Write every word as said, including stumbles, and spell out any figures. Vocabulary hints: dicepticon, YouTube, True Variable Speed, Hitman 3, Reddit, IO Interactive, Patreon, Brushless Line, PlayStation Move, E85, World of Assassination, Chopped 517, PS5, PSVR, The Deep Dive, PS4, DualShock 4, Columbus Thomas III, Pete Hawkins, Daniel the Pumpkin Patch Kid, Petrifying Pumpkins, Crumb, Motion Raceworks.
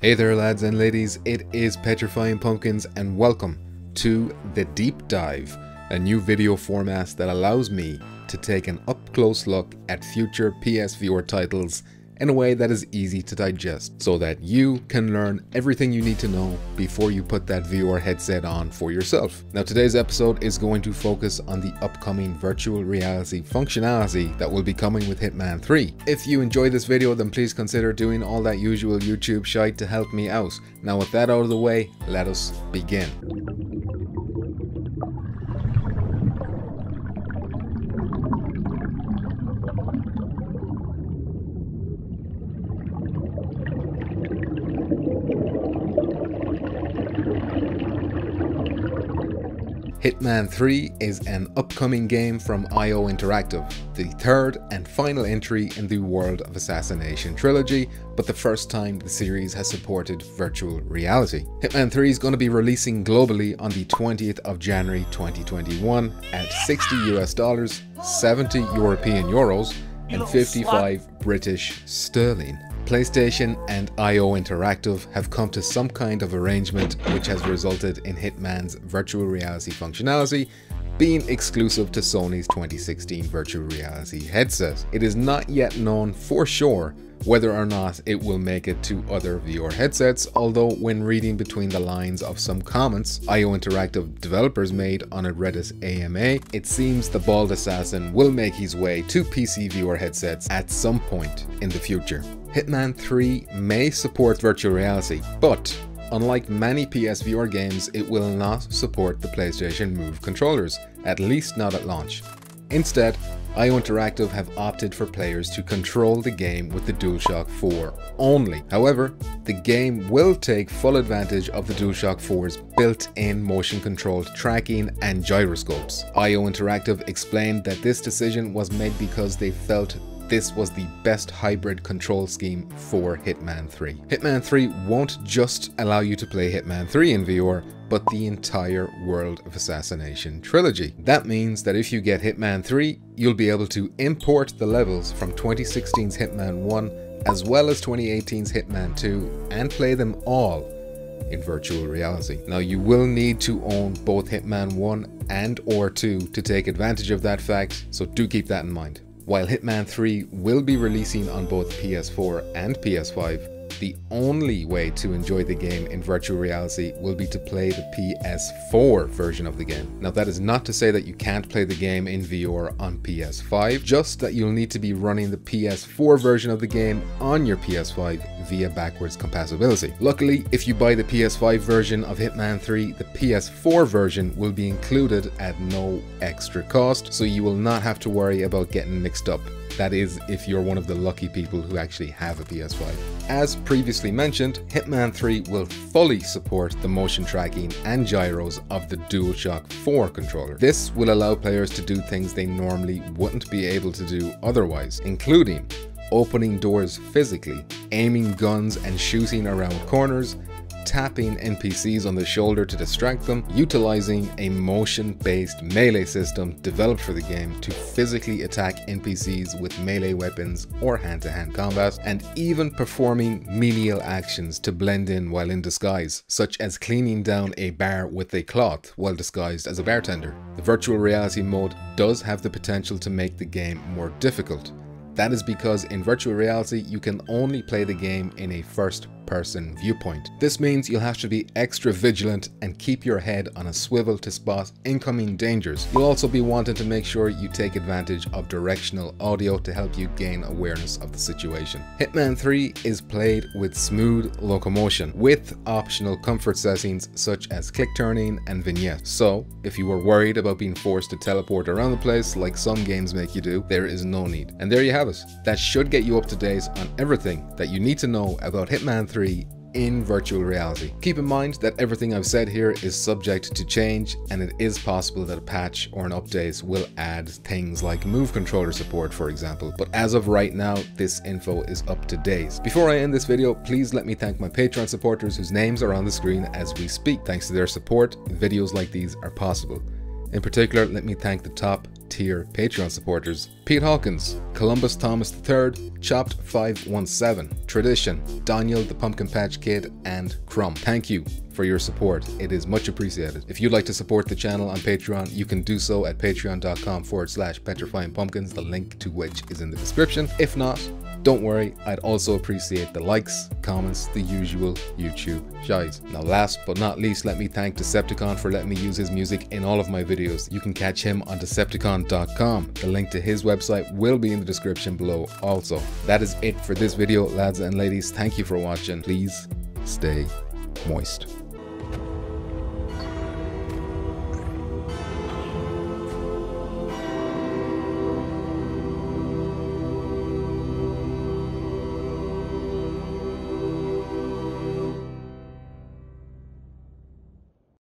Hey there lads and ladies, it is Petrifying Pumpkins and welcome to The Deep Dive, a new video format that allows me to take an up-close look at future P S V R titles in a way that is easy to digest so that you can learn everything you need to know before you put that V R headset on for yourself. Now today's episode is going to focus on the upcoming virtual reality functionality that will be coming with Hitman three. If you enjoy this video, then please consider doing all that usual YouTube shite to help me out. Now with that out of the way, let us begin. Hitman three is an upcoming game from I O Interactive, the third and final entry in the World of Assassination trilogy, but the first time the series has supported virtual reality. Hitman three is going to be releasing globally on the twentieth of January twenty twenty-one at sixty U S dollars, seventy European euros, and fifty-five British sterling. PlayStation and I O Interactive have come to some kind of arrangement which has resulted in Hitman's virtual reality functionality being exclusive to Sony's twenty sixteen virtual reality headset. It is not yet known for sure whether or not it will make it to other V R headsets, although when reading between the lines of some comments I O Interactive developers made on a Reddit A M A, it seems the bald assassin will make his way to P C V R headsets at some point in the future. Hitman three may support virtual reality, but unlike many P S V R games, it will not support the PlayStation Move controllers, at least not at launch. Instead, I O Interactive have opted for players to control the game with the DualShock four only. However, the game will take full advantage of the DualShock four's built-in motion-controlled tracking and gyroscopes. I O Interactive explained that this decision was made because they felt this was the best hybrid control scheme for Hitman three. Hitman three won't just allow you to play Hitman three in V R, but the entire World of Assassination trilogy. That means that if you get Hitman three, you'll be able to import the levels from twenty sixteen's Hitman one as well as twenty eighteen's Hitman two and play them all in virtual reality. Now you will need to own both Hitman one and or two to take advantage of that fact, so do keep that in mind. While Hitman three will be releasing on both P S four and P S five, the only way to enjoy the game in virtual reality will be to play the P S four version of the game. Now that is not to say that you can't play the game in V R on P S five, just that you'll need to be running the P S four version of the game on your P S five via backwards compatibility. Luckily, if you buy the P S five version of Hitman three, the P S four version will be included at no extra cost, so you will not have to worry about getting mixed up. That is, if you're one of the lucky people who actually have a P S five. As previously mentioned, Hitman three will fully support the motion tracking and gyros of the DualShock four controller. This will allow players to do things they normally wouldn't be able to do otherwise, including opening doors physically, aiming guns and shooting around corners, tapping N P Cs on the shoulder to distract them, utilizing a motion-based melee system developed for the game to physically attack N P Cs with melee weapons or hand-to-hand combat, and even performing menial actions to blend in while in disguise, such as cleaning down a bar with a cloth while disguised as a bartender. The virtual reality mode does have the potential to make the game more difficult. That is because in virtual reality, you can only play the game in a first-person viewpoint. This means you'll have to be extra vigilant and keep your head on a swivel to spot incoming dangers. You'll also be wanting to make sure you take advantage of directional audio to help you gain awareness of the situation. Hitman three is played with smooth locomotion, with optional comfort settings such as click turning and vignettes. So, if you were worried about being forced to teleport around the place like some games make you do, there is no need. And there you have it. That should get you up to date on everything that you need to know about Hitman three in virtual reality. Keep in mind that everything I've said here is subject to change, and it is possible that a patch or an update will add things like move controller support, for example, but as of right now, this info is up to date. Before I end this video, please let me thank my Patreon supporters whose names are on the screen as we speak. Thanks to their support, videos like these are possible. In particular, let me thank the top tier Patreon supporters: Pete Hawkins, Columbus Thomas the third, Chopped five one seven, Tradition, Daniel the Pumpkin Patch Kid, and Crumb. Thank you for your support. It is much appreciated. If you'd like to support the channel on Patreon, you can do so at patreon.com forward slash Petrifying Pumpkins, the link to which is in the description. If not, don't worry, I'd also appreciate the likes, comments, the usual YouTube shies. Now last but not least, let me thank Dicepticon for letting me use his music in all of my videos. You can catch him on Decepticon dot com. The link to his website will be in the description below also. That is it for this video, lads and ladies. Thank you for watching. Please stay moist.